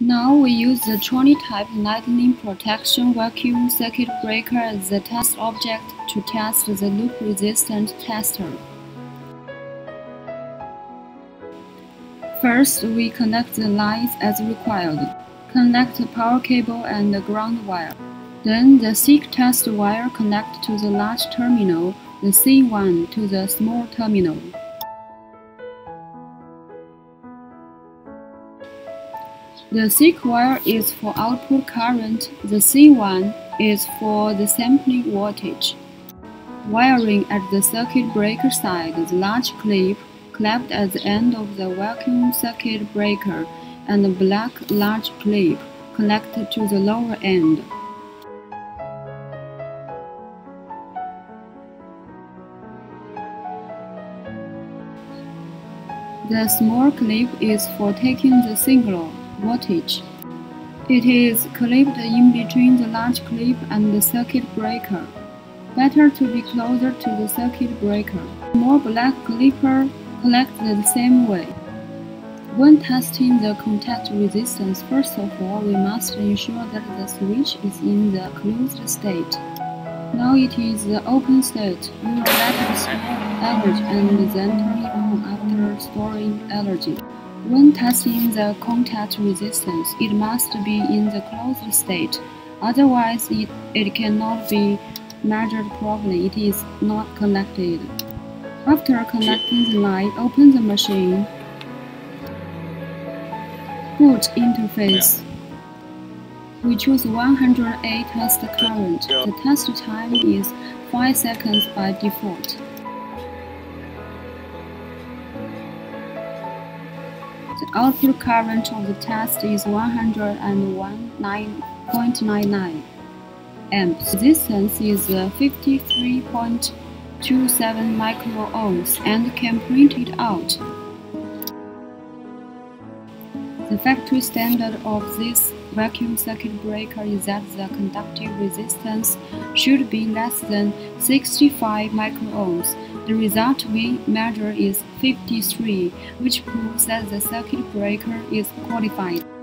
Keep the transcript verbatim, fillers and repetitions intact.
Now we use the Troni type lightning protection vacuum circuit breaker as the test object to test the loop resistant tester. First, we connect the lines as required. Connect the power cable and the ground wire. Then the thick test wire connect to the large terminal, the C one to the small terminal. The thick wire is for output current, the C one is for the sampling voltage. Wiring at the circuit breaker side is large clip, clamped at the end of the vacuum circuit breaker, and a black large clip connected to the lower end. The small clip is for taking the signal voltage. It is clipped in between the large clip and the circuit breaker. Better to be closer to the circuit breaker. More black clipper collects the same way. When testing the contact resistance, first of all, we must ensure that the switch is in the closed state. Now it is the open state. You will let it store energy and then turn it on after storing energy. When testing the contact resistance, it must be in the closed state, otherwise it, it cannot be measured properly, it is not connected. After connecting the line, open the machine. Boot interface. We choose one hundred eight test current. The test time is five seconds by default. The output current of the test is one hundred one point nine nine amps. Resistance is fifty-three point two seven micro-ohms and can print it out. The factory standard of this vacuum circuit breaker is that the conductive resistance should be less than sixty-five microohms. The result we measure is fifty-three, which proves that the circuit breaker is qualified.